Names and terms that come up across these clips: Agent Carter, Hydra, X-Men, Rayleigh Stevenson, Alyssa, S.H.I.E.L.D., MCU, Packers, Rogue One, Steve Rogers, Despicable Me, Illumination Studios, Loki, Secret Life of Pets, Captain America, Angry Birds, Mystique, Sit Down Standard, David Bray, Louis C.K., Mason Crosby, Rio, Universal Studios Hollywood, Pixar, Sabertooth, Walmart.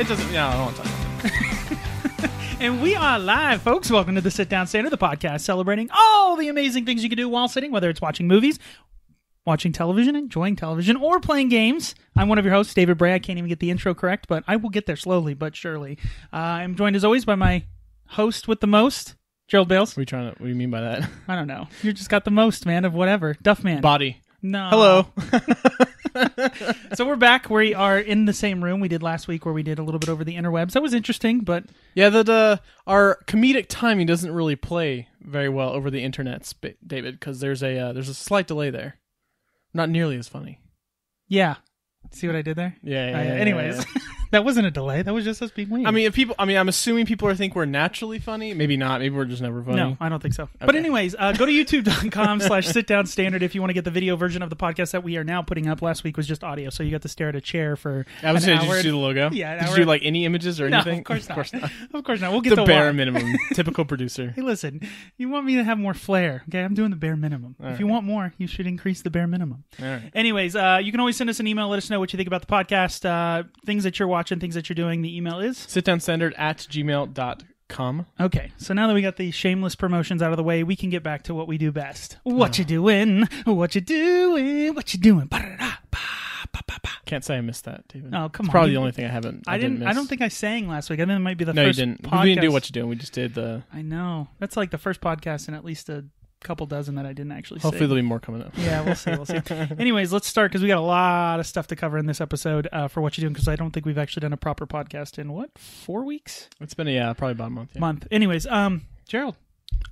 It doesn't, you know, I don't want to talk about it. And we are live, folks. Welcome to the Sit Down Standard, the podcast celebrating all the amazing things you can do while sitting, whether it's watching movies, watching television, enjoying television, or playing games. I'm one of your hosts, David Bray. I can't even get the intro correct, but I will get there slowly but surely. I'm joined, as always, by my host with the most, Gerald Bales. What do you mean by that? I don't know. You just got the most, man, of whatever. Duff man. Body. No. Hello. So we're back. We are in the same room we did last week, where we did a little bit over the interwebs. That was interesting, but yeah, our comedic timing doesn't really play very well over the internet, David, because there's a slight delay there. Not nearly as funny. Yeah. See what I did there? Yeah. Anyways, yeah. That wasn't a delay. That was just us being weird. I mean, I'm assuming people think we're naturally funny. Maybe not. Maybe we're just never funny. No, I don't think so. Okay. But anyways, go to youtube.com/sitdownstandard if you want to get the video version of the podcast that we are now putting up. Last week was just audio, so you got to stare at a chair for an hour. Did you do the logo? Yeah. Did you do like any images or anything? No, of course not. Of course not. We'll get the bare minimum. Typical producer. Hey, listen. You want me to have more flair? Okay, I'm doing the bare minimum. All right. If you want more, you should increase the bare minimum. All right. Anyways, you can always send us an email. Let us know what you think about the podcast, things that you're watching, things that you're doing. The email is sitdownstandard@gmail.com. Okay, so now that we got the shameless promotions out of the way, we can get back to what we do best. What you doing? What you doing? What you doing? Can't say I missed that, David. Oh, come on. It's probably the only thing I haven't. I didn't miss. I don't think I sang last week. I think it might be the first. No, you didn't. Podcast. We didn't do what you doing. We just did the. I know. That's like the first podcast in at least a couple dozen that I didn't actually see. Hopefully there'll be more coming up. Yeah, we'll see. Anyways, let's start because we got a lot of stuff to cover in this episode for What You Doing, because I don't think we've actually done a proper podcast in, 4 weeks? It's been, probably about a month. Yeah. Anyways, Gerald,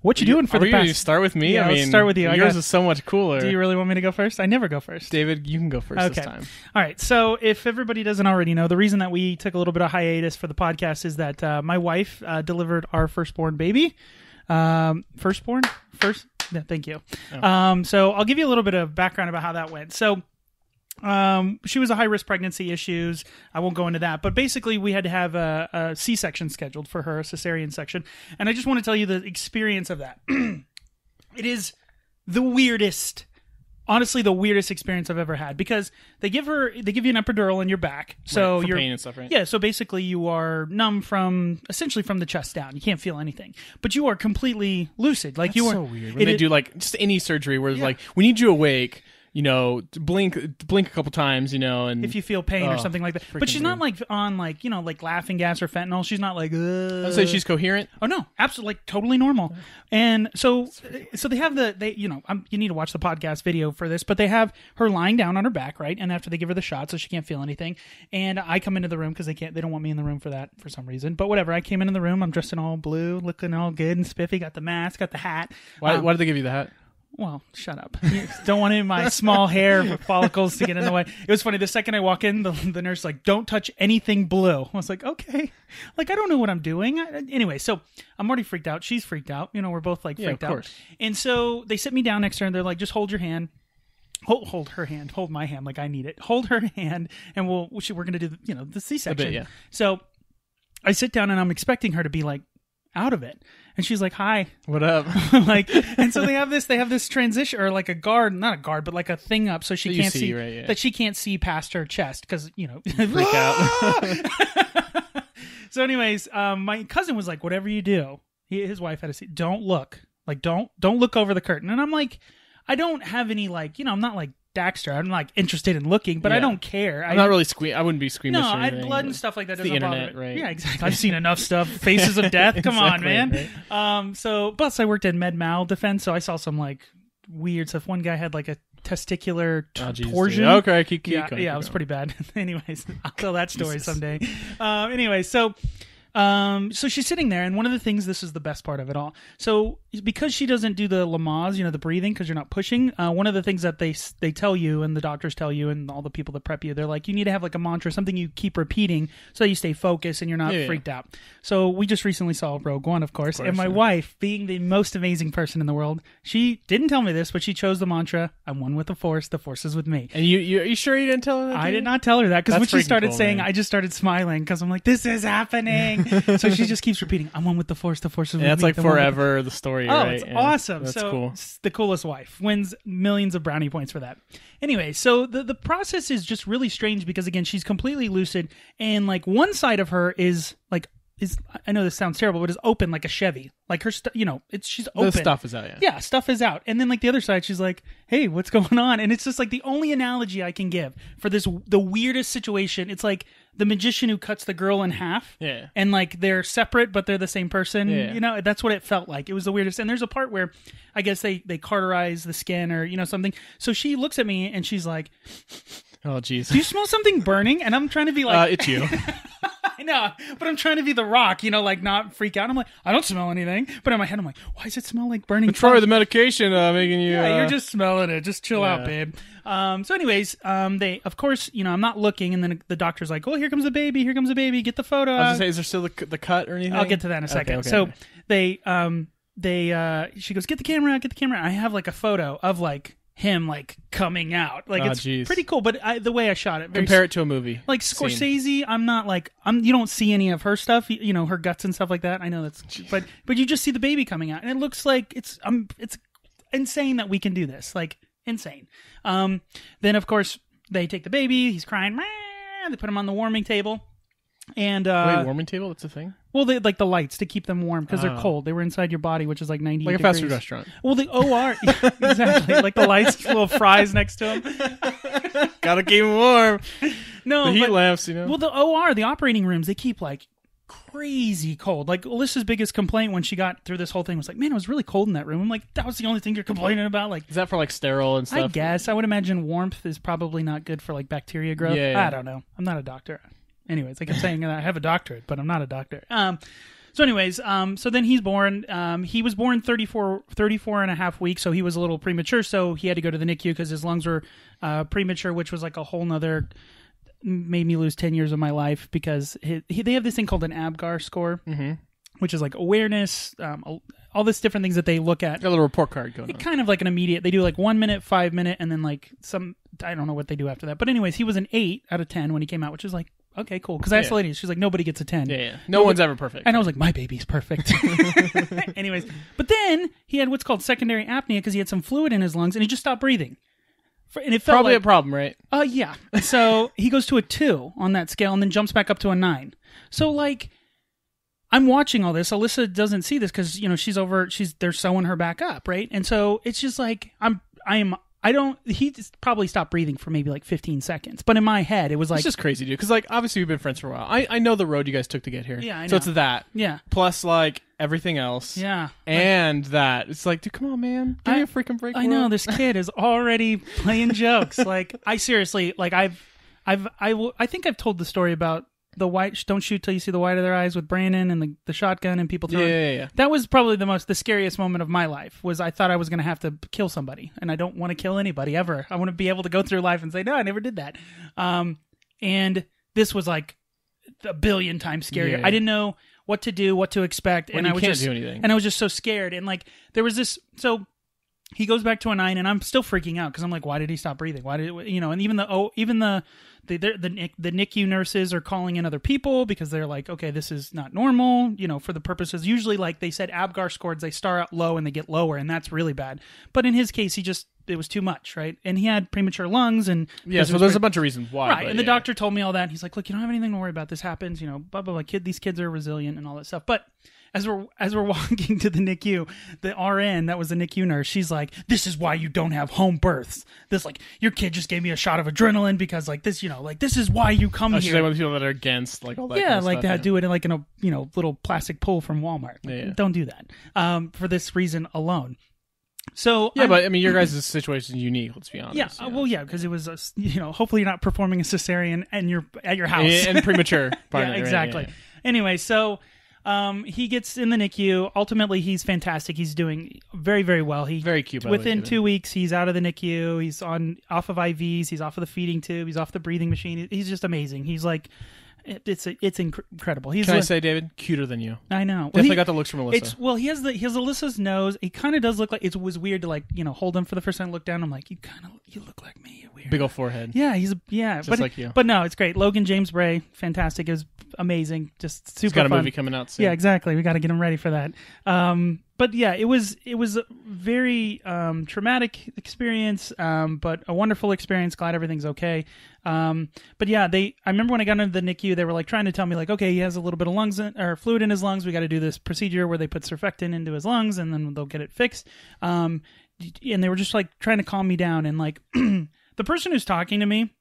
what you doing for the past... You start with me? Yeah, I mean, let's start with you. Yours is so much cooler. Do you really want me to go first? I never go first. David, you can go first this time. All right. So if everybody doesn't already know, the reason that we took a little bit of hiatus for the podcast is that my wife delivered our firstborn baby. Yeah, thank you. Oh. So I'll give you a little bit of background about how that went. So she was a high-risk pregnancy issues. I won't go into that. But basically, we had to have a C-section scheduled for her, a cesarean section. And I just want to tell you the experience of that. It is the weirdest, honestly, the weirdest experience I've ever had. Because they give you an epidural in your back. So for pain and stuff, right? Yeah, so basically you are numb from the chest down. You can't feel anything. But you are completely lucid. Like, that's so weird. When they do, just any surgery where it's like, we need you awake, blink a couple times, and if you feel pain or something like that. But she's not on laughing gas or fentanyl. She's not like, so she's coherent. Oh no, absolutely, totally normal. And so they have you need to watch the podcast video for this, but they have her lying down on her back, right? And after they give her the shot, so she can't feel anything. And I come into the room because they don't want me in the room for that for some reason. But whatever, I came into the room. I'm dressed in all blue, looking all good and spiffy. Got the mask, got the hat. Why did they give you the hat? Well, shut up. You don't want any of my small hair follicles to get in the way. It was funny. The second I walk in, the nurse like, don't touch anything blue. I was like, okay. Like, I don't know what I'm doing. Anyway, so I'm already freaked out. She's freaked out. We're both freaked out. Course. And so they sit me down next to her and they're like, just hold your hand. Hold her hand. Hold my hand. Like, I need it. Hold her hand. And we're going to do, the C-section. A bit, yeah. So I sit down and I'm expecting her to be like, out of it, and she's like, hi, what up? And so they have this transition, or like a guard, not a guard, but like a thing up, so she can't see, right, yeah. That she can't see past her chest, because you freak out. So anyways, my cousin was like, whatever you do, his wife had to see, don't look, don't look over the curtain. And I'm like, I don't have any I'm not like Daxter. I'm interested in looking, but yeah. I don't care. I'm not really I wouldn't be squeamish. No, blood and stuff like that doesn't bother me. Right? Yeah, exactly. I've seen enough stuff. Faces of death. Come on, man. Right. Plus I worked in med mal defense, so I saw some weird stuff. One guy had a testicular torsion. Okay, keep going. It was pretty bad. Anyways, I'll tell that story someday. So she's sitting there, and one of the things, this is the best part of it all. So because she doesn't do the Lamaze, the breathing, because you're not pushing, one of the things that they tell you, and the doctors tell you, and all the people that prep you, they're like, you need to have a mantra, something you keep repeating so you stay focused and you're not freaked out. So we just recently saw Rogue One, of course and my wife, being the most amazing person in the world, she didn't tell me this, but she chose the mantra, I'm one with the force is with me. And you sure you didn't tell her that? I did not tell her that, because when she started saying, man. I just started smiling, because I'm like, this is happening. So she just keeps repeating, "I'm one with the Force. The Force is with me." That's like forever the story. Oh, right? It's awesome! That's so cool. The coolest wife wins millions of brownie points for that. Anyway, so the process is just really strange because again, she's completely lucid, and like one side of her is like. I know this sounds terrible, but it's open like a Chevy. Like her stuff, you know, she's open. The stuff is out, yeah. Yeah, stuff is out. And then like the other side, she's like, "Hey, what's going on?" And it's just like the only analogy I can give for this, the weirdest situation. It's like the magician who cuts the girl in half. Yeah. And like they're separate, but they're the same person. Yeah. You know, that's what it felt like. It was the weirdest. And there's a part where I guess they cauterize the skin or, you know, something. So she looks at me and she's like, "Oh, geez. Do you smell something burning?" And I'm trying to be like, "It's you." I know, but I'm trying to be the Rock, you know, like not freak out. I'm like, "I don't smell anything," but in my head, I'm like, "Why does it smell like burning?" It's probably the medication making you. Yeah, you're just smelling it. Just chill out, babe. So, anyways, they, of course, you know, I'm not looking, and then the doctor's like, "Oh, here comes the baby. Here comes the baby. Get the photo." I was gonna say, is there still the cut or anything? I'll get to that in a second. Okay. So she goes, "Get the camera out. Get the camera out." I have like a photo of like. Him like coming out, like it's pretty cool. But the way I shot it, compare it to a movie like Scorsese. Scene. I'm not like you don't see any of her stuff, you know, her guts and stuff like that. I know that's, but you just see the baby coming out, and it looks like it's insane that we can do this, like insane. Then of course they take the baby. He's crying. They put him on the warming table, and wait, warming table? That's a thing. Well, they like the lights to keep them warm because they're cold. They were inside your body, which is like 90 degrees. Like a fast food restaurant. Well, the OR. Yeah, exactly. Like the lights, little fries next to them. Gotta keep them warm. No, the heat lamps, you know. Well, the OR, the operating rooms, they keep like crazy cold. Like Alyssa's biggest complaint when she got through this whole thing was like, "Man, it was really cold in that room." I'm like, that was the only thing you're complaining about? Like, is that for like sterile and stuff? I guess. I would imagine warmth is probably not good for like bacteria growth. Yeah, yeah. I don't know. I'm not a doctor. Anyways, I kept saying I have a doctorate, but I'm not a doctor. So anyways, so then he's born. He was born 34 and a half weeks, so he was a little premature. So he had to go to the NICU because his lungs were premature, which was like a whole nother... Made me lose 10 years of my life because they have this thing called an Apgar score, which is like awareness, all this different things that they look at. Got a little report card going on. Kind of like an immediate... They do like 1 minute, 5 minute, and then like some... I don't know what they do after that. But anyways, he was an 8 out of 10 when he came out, which is like... Okay, cool. Because I asked the lady, she's like, nobody gets a 10. Yeah, yeah. No one's ever perfect. And I was like, my baby's perfect. Anyways, but then he had what's called secondary apnea because he had some fluid in his lungs and he just stopped breathing. And it felt probably like, a problem, right? Yeah. So he goes to a 2 on that scale and then jumps back up to a 9. So like, I'm watching all this. Alyssa doesn't see this because you know they're sewing her back up, right? And so it's just like he just probably stopped breathing for maybe like 15 seconds. But in my head, it was like... It's just crazy, dude. Because like, obviously we've been friends for a while. I know the road you guys took to get here. Yeah, I know. So it's that. Yeah. Plus like everything else. Yeah. And like, that. It's like, dude, come on, man. Give me a freaking break. I know. This kid is already playing jokes. Like, I seriously... Like, I think I've told the story about the white... Don't shoot till you see the white of their eyes with Brandon and the shotgun and people throwing... Yeah. That was probably the scariest moment of my life was I thought I was going to have to kill somebody. And I don't want to kill anybody ever. I want to be able to go through life and say, no, I never did that. And this was like a billion times scarier. Yeah. I didn't know what to do, what to expect. And I was just so scared. And like there was this... So he goes back to a 9 and I'm still freaking out because I'm like, why did he stop breathing? Why did... You know, and even the NICU nurses are calling in other people because they're like, okay, this is not normal, you know, for the purposes. Usually, like they said, Apgar scores, they start out low and they get lower, and that's really bad. But in his case, it was too much, right? And he had premature lungs, and yeah, so there's a bunch of reasons why. Right, and the doctor told me all that. And he's like, look, you don't have anything to worry about. This happens, you know, blah blah blah. These kids are resilient and all that stuff. But as we're walking to the NICU, the RN that was the NICU nurse, she's like, this is why you don't have home births. This like your kid just gave me a shot of adrenaline because like this, you know, like this is why you come here. She's like one of the people that are against like all that. Yeah, kind of like stuff, do it in like in a little plastic pool from Walmart. Like, don't do that. For this reason alone. So yeah, but I mean, your guys' situation is unique. Let's be honest. Yeah, well, yeah, because it was hopefully you're not performing a cesarean and you're at your house and premature. Yeah, exactly. Right? Yeah. Anyway, so. He gets in the NICU. Ultimately, he's fantastic. He's doing very, very well. Very cute. Within 2 weeks, he's out of the NICU. He's off of IVs. He's off of the feeding tube. He's off the breathing machine. He's just amazing. He's like, it's incredible. Can I say, David, cuter than you? I know. Well, definitely got the looks from Alyssa. He has Alyssa's nose. He kind of does look like it was weird to like hold him for the first time. Look down. I'm like, you look like me. weird. Big old forehead. Yeah, he's a, just but, like you. But no, it's great. Logan James Bray, fantastic. It was amazing. Just super. He's got a fun movie coming out soon. Yeah, exactly. We got to get him ready for that. But yeah, it was a very traumatic experience, but a wonderful experience. Glad everything's okay. But yeah, I remember when I got into the NICU, they were like trying to tell me like, okay, he has a little bit of fluid in his lungs. We got to do this procedure where they put surfactant into his lungs and then they'll get it fixed. And they were just like trying to calm me down. And like the person who's talking to me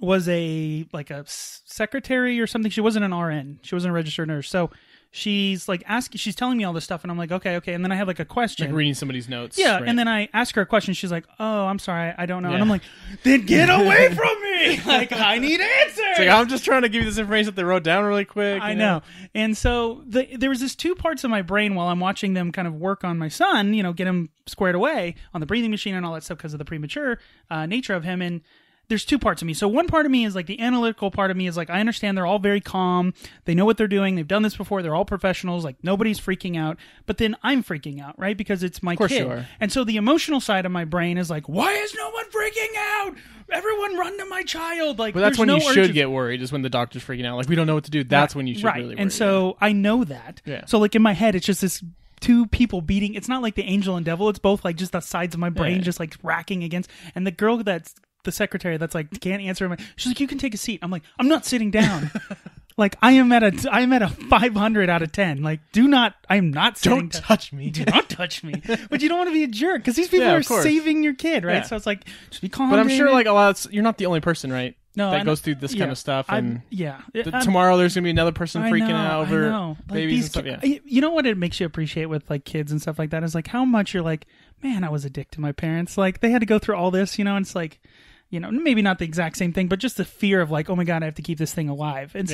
was a secretary or something. She wasn't an RN. She wasn't a registered nurse. So she's like she's telling me all this stuff, and I'm like, okay. And then I have like a question, like reading somebody's notes. Yeah, right. And then I ask her a question. She's like, oh, I'm sorry, I don't know. Yeah. And I'm like, then get away from me! Like, I need answers. It's like, I'm just trying to give you this information that they wrote down really quick. I know. And so there was this two parts of my brain while I'm watching them kind of work on my son, get him squared away on the breathing machine and all that stuff because of the premature nature of him. And there's two parts of me. So one part of me is like the analytical part of me is like, I understand they're all very calm. They know what they're doing. They've done this before. They're all professionals. Like, nobody's freaking out. But then I'm freaking out, right? Because it's my kid. Sure. And so the emotional side of my brain is like, why is no one freaking out? Everyone run to my child. Like, well, that's when you should get worried, is when the doctor's freaking out. Like, we don't know what to do. That's when you should really worry. And so I know that. Yeah. So like in my head, it's just this two people beating. It's not like the angel and devil. It's both like just the sides of my brain just like racking against. And the girl that's the secretary that's like, can't answer my, she's like, you can take a seat. I'm like, I'm not sitting down. Like, I am at a 500 out of 10. Like, I'm not sitting down. Don't touch me. Do not touch me. But you don't want to be a jerk because these people are saving your kid, right? Yeah. So it's like, just be calm. But I'm sure like you're not the only person, right? No, that goes through this kind of stuff. And tomorrow there's going to be another person freaking out over babies and stuff. Yeah. You know what it makes you appreciate with like kids and stuff like that is like how much you're like, man, I was a dick to my parents. Like, they had to go through all this, and it's like, maybe not the exact same thing, but just the fear of like, oh my God, I have to keep this thing alive. And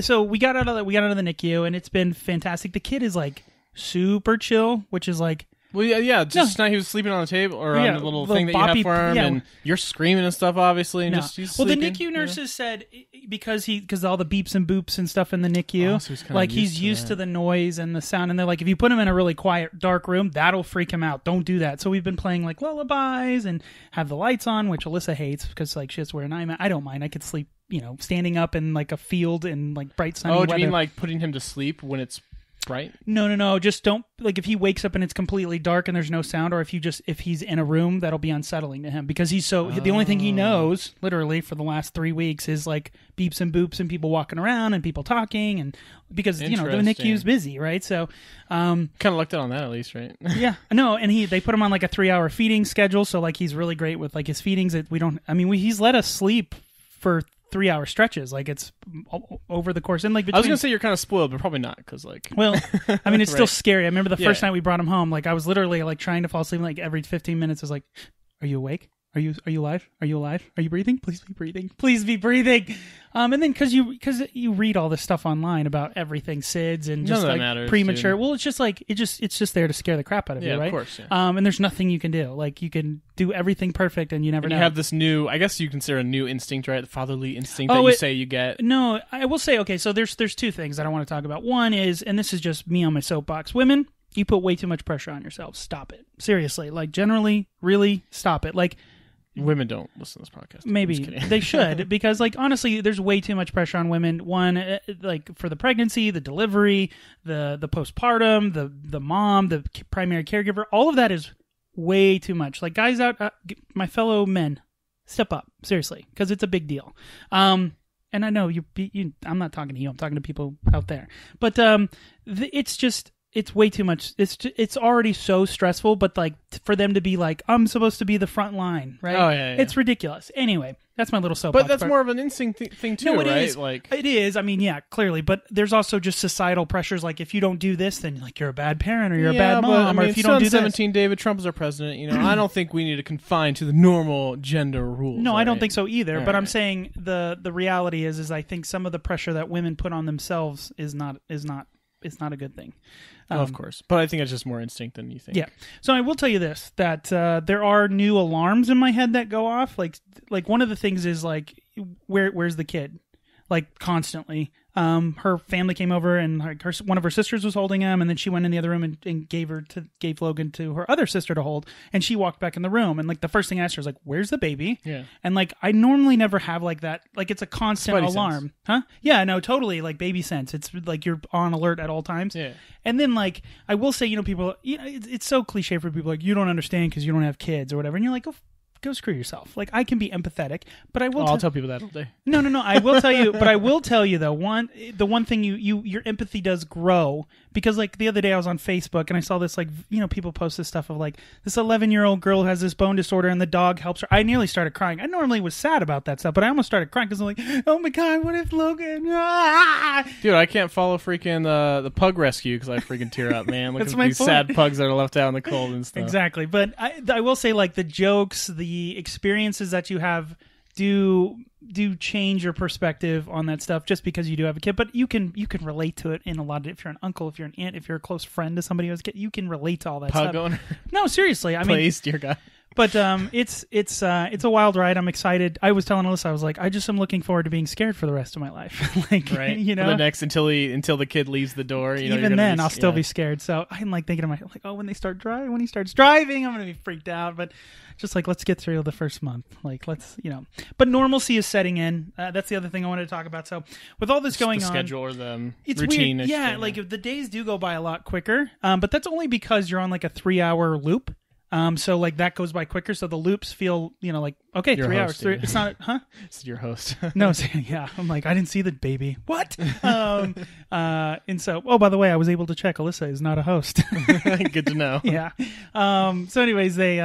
so we got out of the NICU, and it's been fantastic. The kid is like super chill, which is like, well, yeah. Just tonight he was sleeping on the table or on the little thing that you have for him, and you're screaming and stuff, obviously. And just well, the NICU nurses said because all the beeps and boops and stuff in the NICU, so he's used to the noise and the sound, and they're like, if you put him in a really quiet, dark room, that'll freak him out. Don't do that. So we've been playing like lullabies and have the lights on, which Alyssa hates because like she has to wear an eye mask. I don't mind. I could sleep, standing up in like a field in like bright sunny weather. Oh, do you mean like putting him to sleep when it's right? No. Just don't, like, if he wakes up and it's completely dark and there's no sound, or if he's in a room, that'll be unsettling to him because he's so the only thing he knows literally for the last 3 weeks is like beeps and boops and people walking around and people talking, and because the NICU's busy, right? So kind of lucked out on that at least, right? Yeah, no, and they put him on like a 3-hour feeding schedule, so like he's really great with like his feedings. He's let us sleep for 3-hour stretches, like it's over the course. And like I was gonna say you're kind of spoiled, but probably not, because like it's still scary. I remember the first night we brought him home, like I was literally like trying to fall asleep, like every 15 minutes I was like, are you awake? Are you alive? Are you alive? Are you breathing? Please be breathing. Please be breathing. And then because you read all this stuff online about everything SIDS and just like matters, premature. Dude. Well, it's just like it's just there to scare the crap out of you, right? Of course. Yeah. And there's nothing you can do. Like, you can do everything perfect, and you never know. You have this new, I guess you consider a new instinct, right? The fatherly instinct that you say you get. No, I will say, okay. So there's two things that I want to talk about. One is, and this is just me on my soapbox, women, you put way too much pressure on yourselves. Stop it. Seriously, like generally, really, stop it. Like. Women don't listen to this podcast. Maybe they should, because like honestly, there's way too much pressure on women. One, like for the pregnancy, the delivery, the postpartum, the mom, the primary caregiver, all of that is way too much. Like, guys out, my fellow men, step up, seriously, because it's a big deal. And I know you. I'm not talking to you. I'm talking to people out there. But it's just. It's way too much. It's already so stressful, but like for them to be like, I'm supposed to be the front line, right? Oh yeah, it's ridiculous. Anyway, that's my little soapbox. But that's more of an instinct thing too, no, it right? Is. Like it is. I mean, yeah, clearly, but there's also just societal pressures. Like, if you don't do this, then like you're a bad parent or you're a bad mom, or if you don't do this. 2017, David Trump is our president. I don't think we need to confine to the normal gender rules. No, I don't think so either. But I'm saying the reality is I think some of the pressure that women put on themselves is not. It's not a good thing. Oh, of course. But I think it's just more instinct than you think. Yeah. So I will tell you this, that there are new alarms in my head that go off. Like one of the things is like, where's the kid? Like, constantly. Her family came over, and one of her sisters was holding him, and then she went in the other room and gave Logan to her other sister to hold, and she walked back in the room, and like the first thing I asked her was like, "Where's the baby?" Yeah, and like I normally never have like that, like it's a constant Spidey alarm, sense. Huh? Yeah, no, totally, like baby sense. It's like you're on alert at all times. Yeah, and then like I will say, you know, people, you know, it's so cliche for people like you don't understand because you don't have kids or whatever, and you're like, Go screw yourself. Like I can be empathetic, but I will. I'll tell people that all day. No. I will tell you, but I will tell you though. The one thing your empathy does grow, because like the other day I was on Facebook and I saw this, like, you know, people post this stuff of like this 11-year-old girl who has this bone disorder and the dog helps her. I nearly started crying. I normally was sad about that stuff, but I almost started crying because I'm like, oh my god, what if Logan? Ah! Dude, I can't follow freaking the pug rescue because I freaking tear up, man. Look at these sad pugs that are left out in the cold and stuff. Exactly, but I will say like the jokes, the experiences that you have do change your perspective on that stuff just because you do have a kid, but you can relate to it in a lot of, if you're an uncle, if you're an aunt, if you're a close friend to somebody who has a kid, you can relate to all that stuff. Pug owner? No, seriously. I mean, please, dear God. But it's a wild ride. I'm excited. I was telling Alyssa, I was like, I just am looking forward to being scared for the rest of my life. Like, right. You know, for the next until the kid leaves the door. You know, even then, I'll still be scared. So I'm like thinking in my head, like, oh, when he starts driving, I'm gonna be freaked out. But just like, let's get through the first month. Like, let's, you know. But normalcy is setting in. That's the other thing I wanted to talk about. So with all this going on, schedule or the routine. Yeah, thing. Like if the days do go by a lot quicker. But that's only because you're on like a 3-hour loop. So like that goes by quicker. So the loops feel, you know, like, okay, your 3 hours. Dude. It's not, huh? It's your host. No, yeah. I'm like, I didn't see the baby. What? And so, oh, by the way, I was able to check. Alyssa is not a host. Good to know. Yeah. So anyways, they,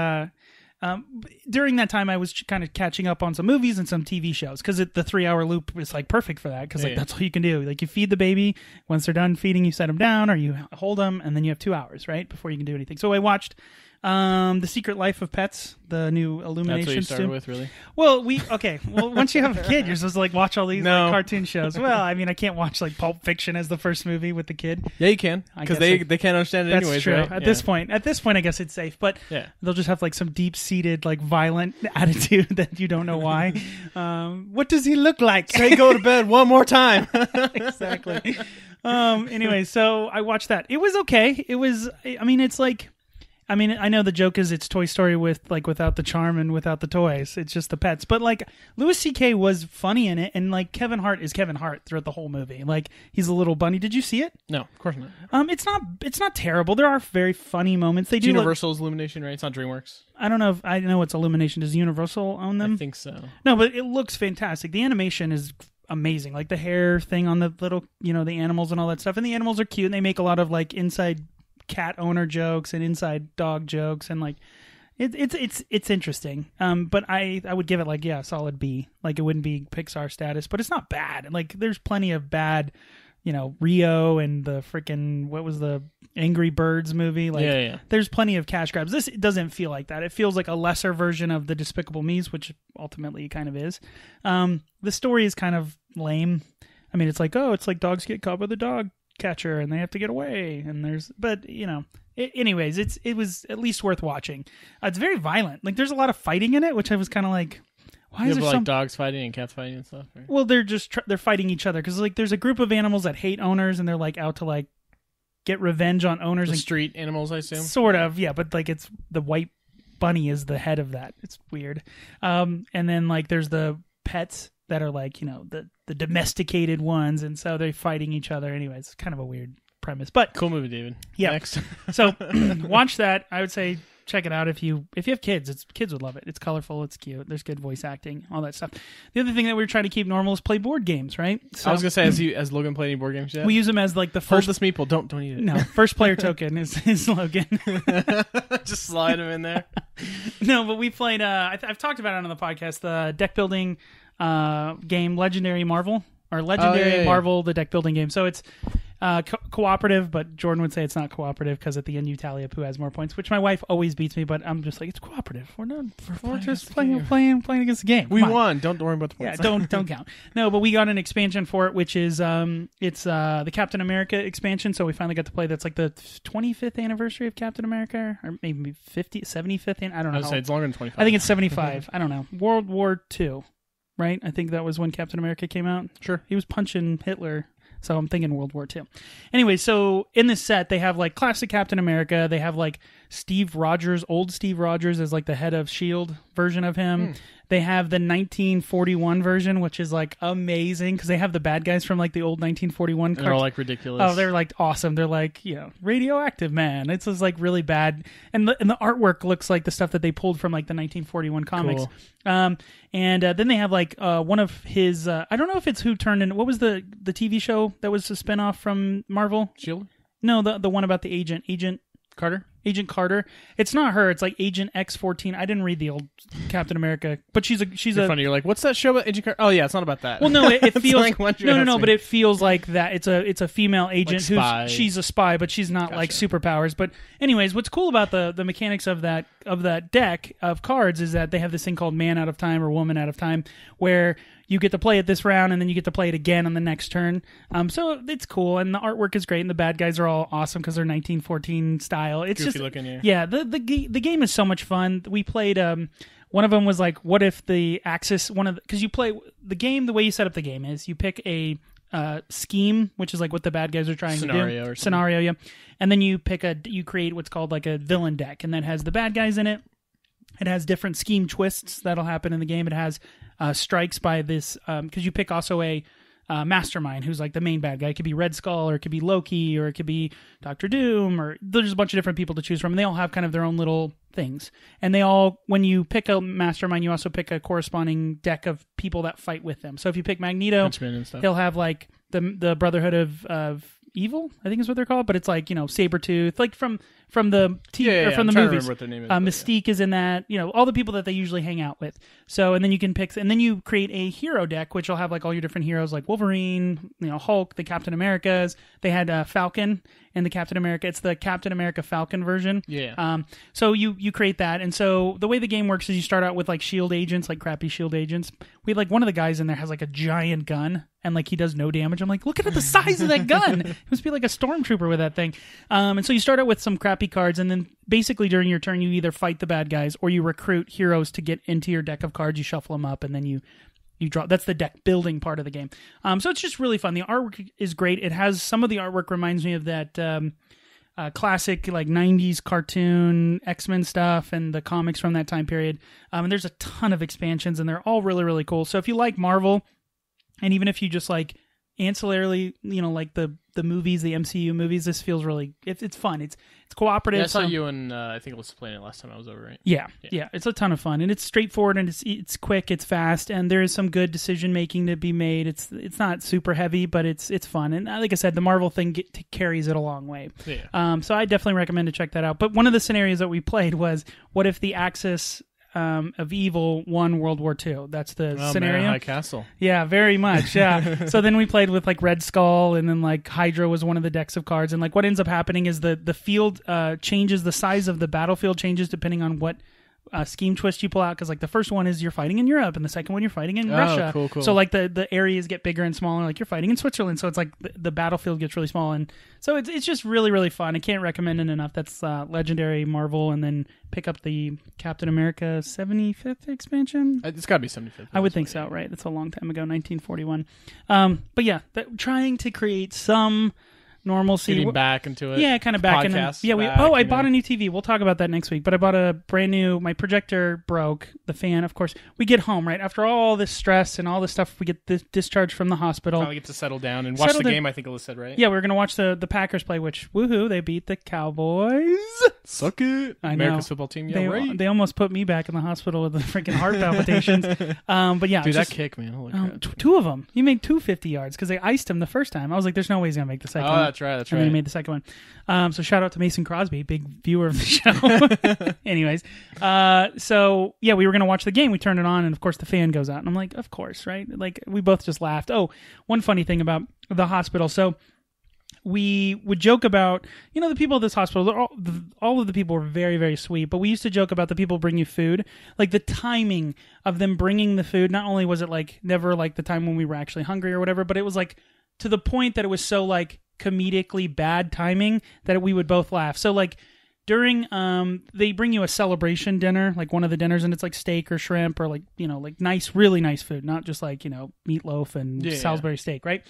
during that time I was kind of catching up on some movies and some TV shows because the 3-hour loop is like perfect for that. Cause like, that's all you can do. Like you feed the baby, once they're done feeding, you set them down or you hold them and then you have 2 hours, right? Before you can do anything. So I watched, The Secret Life of Pets, the new Illumination. That's what you started with, really? Well, once you have a kid, you're supposed to like watch all these like, cartoon shows. Well, I mean, I can't watch like Pulp Fiction as the first movie with the kid. Yeah, you can, because they can't understand it anyways. That's true. Right? At this point, I guess it's safe, but they'll just have like some deep-seated, like violent attitude that you don't know why. What does he look like? Say go to bed one more time. Exactly. Anyway, so I watched that. It was okay. It was. I mean, it's like. I mean, I know the joke is it's Toy Story with like without the charm and without the toys. It's just the pets. But like Louis C.K. was funny in it, and like Kevin Hart is Kevin Hart throughout the whole movie. Like he's a little bunny. Did you see it? No, of course not. It's not terrible. There are very funny moments. They do Universal's Illumination, right? It's not DreamWorks. I don't know if I know it's Illumination. Does Universal own them? I think so. No, but it looks fantastic. The animation is amazing. Like the hair thing on the little, you know, the animals and all that stuff. And the animals are cute, and they make a lot of like inside cat owner jokes and inside dog jokes, and like it's interesting, but I would give it like solid B. Like it wouldn't be Pixar status, but it's not bad. Like there's plenty of bad, you know, Rio and the freaking, what was the Angry Birds movie, like there's plenty of cash grabs. This doesn't feel like that. It feels like a lesser version of the Despicable Me's, which ultimately it kind of is. The story is kind of lame. I mean, it's like, oh, it's like dogs get caught with a dog catcher and they have to get away, and there's, but you know, anyways, it was at least worth watching. It's very violent. Like there's a lot of fighting in it, which I was kind of like, why is there like dogs fighting and cats fighting and stuff, right? Well, they're just they're fighting each other because like there's a group of animals that hate owners, and they're like out to like get revenge on owners. The street animals, I assume, sort of, yeah. But like it's the white bunny is the head of that. It's weird. And then like there's the pets that are like, you know, the domesticated ones, and so they're fighting each other. Anyways, it's kind of a weird premise, but cool movie, David. Yeah. Next. So watch that. I would say check it out if you have kids. Kids would love it. It's colorful, it's cute, there's good voice acting, all that stuff. The other thing that we were trying to keep normal is play board games, right? So, I was gonna say, has Logan played any board games yet? We use them as like the first. Hold this meeple. Don't eat it. No, first player token is Logan. Just slide him in there. No, but we played. I've talked about it on the podcast. The deck building. Game Legendary Marvel, the deck building game. So it's cooperative, but Jordan would say it's not cooperative because at the end you tally up who has more points, which my wife always beats me, but I'm just like, it's cooperative. We're just playing against the game. Come on. Won. Don't worry about the points. Yeah, don't count. No, but we got an expansion for it, which is the Captain America expansion. So we finally got to play. That's like the 25th anniversary of Captain America, or maybe 75th. I don't know. I would say it's longer than 25. I think it's 75. I don't know. World War II. Right? I think that was when Captain America came out. Sure. He was punching Hitler. So I'm thinking World War II. Anyway, so in this set, they have like classic Captain America. They have like Steve Rogers, old Steve Rogers is like the head of S.H.I.E.L.D. version of him. Mm. They have the 1941 version, which is like amazing because they have the bad guys from like the old 1941. They're all like ridiculous. Oh, they're like awesome. They're like, you know, radioactive man. It's just like really bad. And the artwork looks like the stuff that they pulled from like the 1941 comics. Cool. Then they have like one of his, I don't know if it's who turned in, what was the TV show that was a spinoff from Marvel? S.H.I.E.L.D.? No, the one about the agent. Agent Carter? Agent Carter. It's not her. It's like Agent X-14. I didn't read the old Captain America, but she's You're funny. You're like, what's that show about Agent Carter? Oh yeah, it's not about that. Well, no, it feels like no, but it feels like that. It's a female agent like she's a spy, but she's not like superpowers. But anyways, what's cool about the mechanics of that deck of cards is that they have this thing called Man Out of Time or Woman Out of Time, where you get to play it this round, and then you get to play it again on the next turn. So it's cool, and the artwork is great, and the bad guys are all awesome because they're 1914 style. It's goofy looking, yeah. The game is so much fun. We played. One of them was like, what if the Axis? Because you play the game. The way you set up the game is you pick a scheme, which is like what the bad guys are trying to do. Or scenario, yeah. And then you create what's called like a villain deck, and that has the bad guys in it. It has different scheme twists that'll happen in the game. It has strikes by this, because you pick also a mastermind who's like the main bad guy. It could be Red Skull, or it could be Loki, or it could be Doctor Doom, or there's a bunch of different people to choose from. And they all have kind of their own little things. And they all, when you pick a mastermind, you also pick a corresponding deck of people that fight with them. So if you pick Magneto, he'll have like the Brotherhood of Evil, I think is what they're called, but it's like, you know, Sabertooth, like from the from the movies. What their name is, Mystique is in that, you know, all the people that they usually hang out with. So, and then you can pick, and then you create a hero deck, which will have like all your different heroes, like Wolverine, you know, Hulk, the Captain Americas. They had Falcon and the Captain America. It's the Captain America Falcon version. Yeah. So you create that, and so the way the game works is you start out with like S.H.I.E.L.D. agents, like crappy S.H.I.E.L.D. agents. We like one of the guys in there has like a giant gun. And like he does no damage. I'm like, look at the size of that gun. It must be like a stormtrooper with that thing. And so you start out with some crappy cards, and then basically during your turn, you either fight the bad guys or you recruit heroes to get into your deck of cards. You shuffle them up, and then you draw. That's the deck building part of the game. So it's just really fun. The artwork is great. It has some of the artwork reminds me of that classic like 90s cartoon X-Men stuff and the comics from that time period. And there's a ton of expansions, and they're all really, really cool. So if you like Marvel. And even if you just like ancillarily, you know, like the movies, the MCU movies, this feels really it's fun. It's cooperative. Yeah, I saw you and I think Alyssa playing it last time I was over, right? Yeah, it's a ton of fun, and it's straightforward, and it's quick, it's fast, and there is some good decision making to be made. It's not super heavy, but it's fun, and like I said, the Marvel thing carries it a long way. Yeah. So I definitely recommend to check that out. But one of the scenarios that we played was, what if the Axis of Evil won World War II? That's the scenario. Man in the High Castle. Yeah, very much. Yeah. So then we played with like Red Skull, and then like Hydra was one of the decks of cards. And like what ends up happening is the field changes, the size of the battlefield changes depending on what scheme twist you pull out. Because like the first one is you're fighting in Europe, and the second one you're fighting in Russia. Cool. So like the areas get bigger and smaller. Like you're fighting in Switzerland, so it's like the battlefield gets really small. And so it's just really, really fun. I can't recommend it enough. That's Legendary Marvel, and then pick up the Captain America 75th expansion. It's got to be 75th. I would think so, right? That's a long time ago, 1941. But yeah, trying to create some normalcy. Getting back into it. Yeah, kind of back in. Yeah, I bought a new TV. We'll talk about that next week. But I bought a brand new. My projector broke. The fan, of course. We get home, right? After all this stress and all this stuff, we get this discharge from the hospital. Finally get to settle down and watch the game. I think Alyssa said, right? Yeah, we're gonna watch the Packers play. Which woohoo! They beat the Cowboys. Suck it! I know. America's football team. Yeah, they almost put me back in the hospital with the freaking heart palpitations. But yeah, dude, that kick, man! Holy crap. Two of them. You made 250 yards because they iced him the first time. I was like, there's no way he's gonna make the second. That's right. And then he made the second one. So shout out to Mason Crosby, big viewer of the show. Anyways, so yeah, we were going to watch the game. We turned it on, and of course the fan goes out. And I'm like, of course, right? Like we both just laughed. Oh, one funny thing about the hospital. So we would joke about, you know, the people at this hospital, all of the people were very, very sweet, but we used to joke about the people bring you food. Like the timing of them bringing the food, not only was it like never like the time when we were actually hungry or whatever, but it was like to the point that it was so like, comedically bad timing that we would both laugh. So like during they bring you a celebration dinner, like one of the dinners, and it's like steak or shrimp or like, you know, like nice, really nice food, not just like, you know, meatloaf and Salisbury steak, right?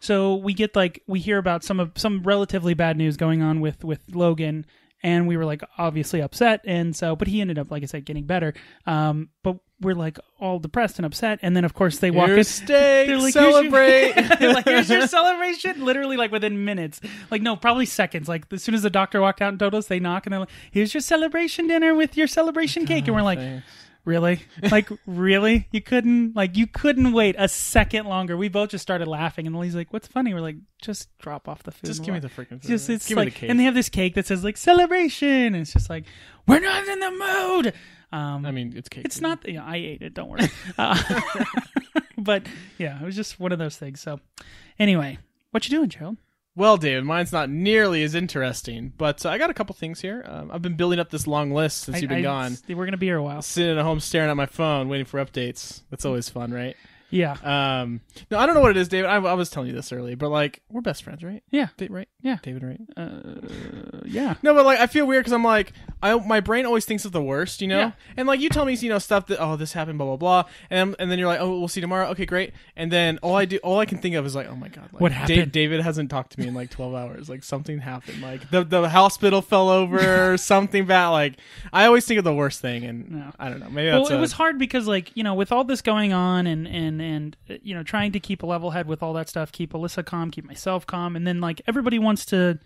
So we get like, we hear about some relatively bad news going on with Logan, and we were like obviously upset, and so, but he ended up, like I said, getting better. But we're like all depressed and upset, and then of course they walk in. They're like, celebrate! They're like, here's your celebration! Literally like within minutes. Like no, probably seconds. Like as soon as the doctor walked out and told us, they knock and they're like, here's your celebration dinner with your celebration cake. And we're like, thanks. Really? Like, really? You couldn't wait a second longer. We both just started laughing, and Lee's like, what's funny? We're like, just drop off the food. Just give me the freaking food. Just give me the cake. And they have this cake that says like celebration, and it's just like, we're not in the mood. I mean, it's cake. It's not, you know, I ate it, don't worry. But yeah, it was just one of those things. So anyway, what you doing, Gerald? Well, David, mine's not nearly as interesting, but I got a couple things here. I've been building up this long list since you've been gone. We're going to be here a while. Sitting at home staring at my phone, waiting for updates. That's always fun, right? Yeah. No, I don't know what it is, David. I was telling you this earlier, but like, we're best friends, right? Yeah. Right? Yeah. David, right? Yeah. No, but like, I feel weird because I'm like, my brain always thinks of the worst, you know? Yeah. And like, you tell me, you know, stuff that, oh, this happened, blah, blah, blah. And then you're like, oh, we'll see tomorrow. Okay, great. And then all I can think of is like, oh my God. Like, what happened? David hasn't talked to me in like 12 hours. Like, something happened. Like, the hospital fell over or something bad. Like, I always think of the worst thing. And no. I don't know. Maybe that's it was hard because like, you know, with all this going on and you know, trying to keep a level head with all that stuff, keep Alyssa calm, keep myself calm, and then like everybody wants to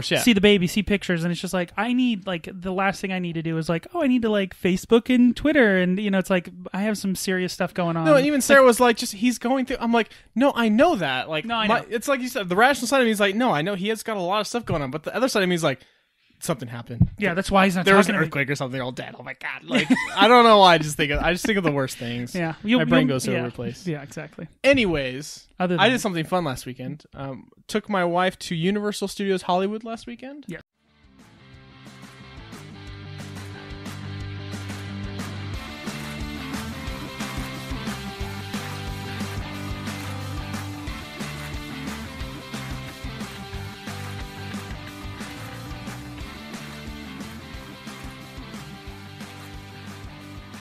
see the baby, see pictures, and it's just like I need, like the last thing I need to do is like, oh, I need to like Facebook and Twitter, and you know, it's like I have some serious stuff going on. No, and even Sarah was like, just he's going through. I'm like, no, I know that. Like, no, I know. It's like you said, the rational side of me is like, no, I know he has got a lot of stuff going on, but the other side of me is like, something happened. Yeah, that's why he's not. There was an earthquake or something. All dead. Oh my God! Like I don't know why. I just think of the worst things. Yeah, my brain goes to a place. Yeah, exactly. Anyways, I did something fun last weekend. Took my wife to Universal Studios Hollywood last weekend. Yeah.